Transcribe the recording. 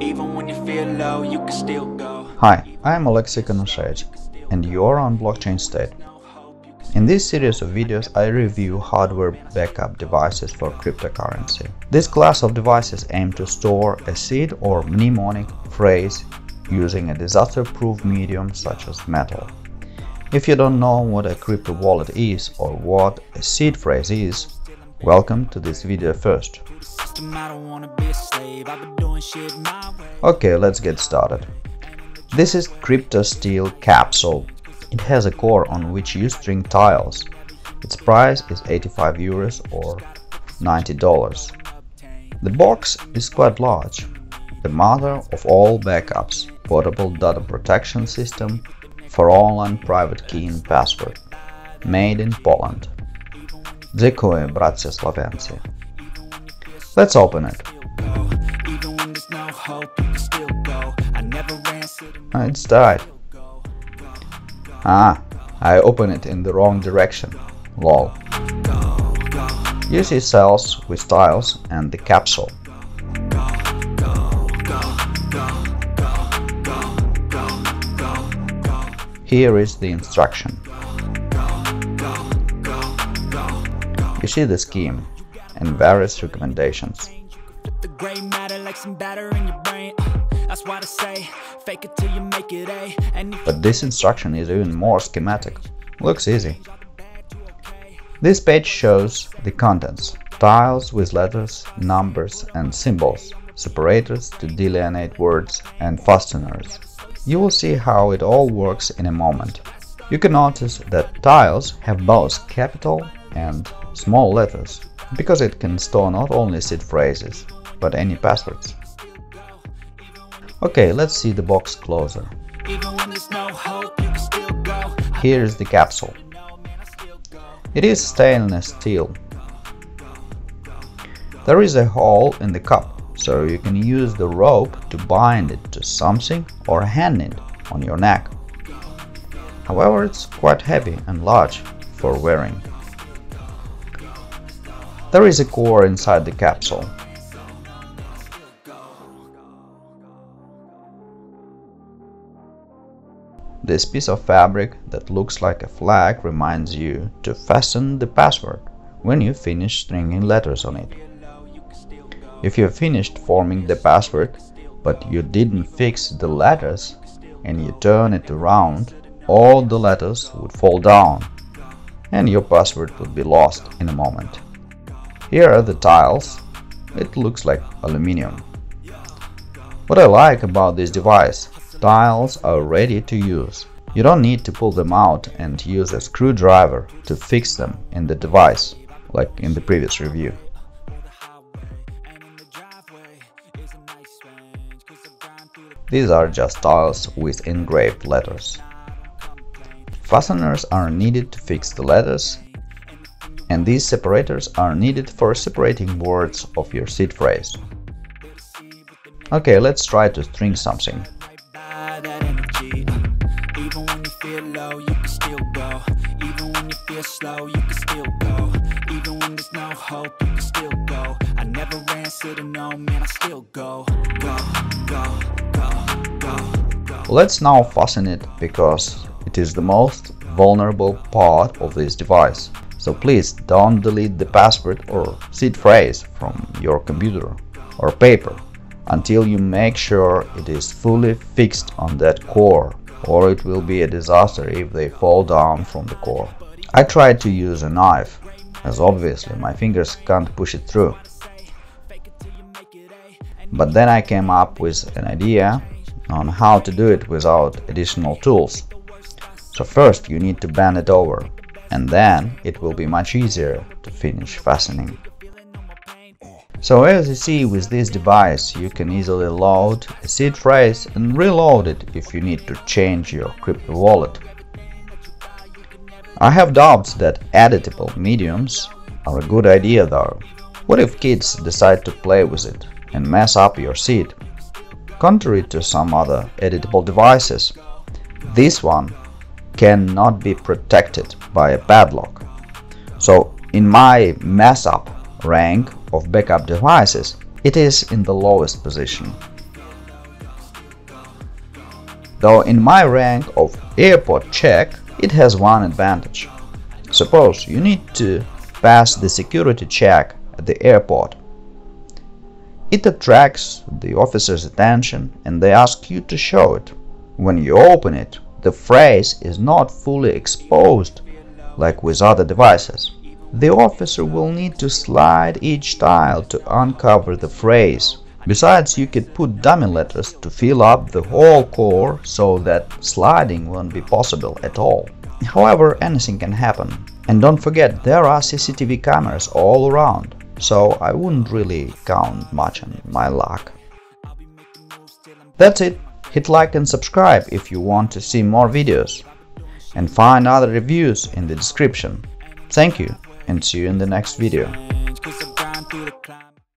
Even when you feel low, you can still go. Hi, I am Alexey Konoshevich, and you are on Blockchain State. In this series of videos, I review hardware backup devices for cryptocurrency. This class of devices aim to store a seed or mnemonic phrase using a disaster-proof medium such as metal. If you don't know what a crypto wallet is or what a seed phrase is, welcome to this video first. Okay, let's get started. This is CryptoSteel Capsule. It has a core on which you string tiles. Its price is 85 euros or $90. The box is quite large. The mother of all backups, portable data protection system for online private key and password. Made in Poland. Dziękuję, bracia Słowiańcy. Let's open it. It's died. Ah, I opened it in the wrong direction. Lol. You see cells with tiles and the capsule. Here is the instruction. You see the scheme and various recommendations. But this instruction is even more schematic. Looks easy. This page shows the contents. Tiles with letters, numbers and symbols, separators to delineate words and fasteners. You will see how it all works in a moment. You can notice that tiles have both capital and small letters, because it can store not only seed phrases, but any passwords. Okay, let's see the box closer. Here is the capsule. It is stainless steel. There is a hole in the cup, so you can use the rope to bind it to something or hang it on your neck. However, it's quite heavy and large for wearing. There is a core inside the capsule. This piece of fabric that looks like a flag reminds you to fasten the password when you finish stringing letters on it. If you finished forming the password, but you didn't fix the letters and you turn it around, all the letters would fall down and your password would be lost in a moment. Here are the tiles. It looks like aluminium. What I like about this device, tiles are ready to use. You don't need to pull them out and use a screwdriver to fix them in the device, like in the previous review. These are just tiles with engraved letters. Fasteners are needed to fix the letters. And these separators are needed for separating words of your seed phrase. Okay, let's try to string something. Let's now fasten it, because it is the most vulnerable part of this device. So please don't delete the password or seed phrase from your computer or paper until you make sure it is fully fixed on that core, or it will be a disaster if they fall down from the core. I tried to use a knife, as obviously my fingers can't push it through. But then I came up with an idea on how to do it without additional tools. So first you need to bend it over. And then it will be much easier to finish fastening. So as you see, with this device you can easily load a seed phrase and reload it if you need to change your crypto wallet. I have doubts that editable mediums are a good idea though. What if kids decide to play with it and mess up your seed? Contrary to some other editable devices, this one cannot be protected by a padlock. So in my mess up rank of backup devices, it is in the lowest position. though in my rank of airport check it has one advantage. Suppose you need to pass the security check at the airport. It attracts the officer's attention and they ask you to show it. When you open it, the phrase is not fully exposed like with other devices. The officer will need to slide each tile to uncover the phrase. Besides, you could put dummy letters to fill up the whole core so that sliding won't be possible at all. However, anything can happen. And don't forget, there are CCTV cameras all around, so I wouldn't really count much on my luck. That's it. Hit like and subscribe if you want to see more videos, and find other reviews in the description. Thank you, and see you in the next video.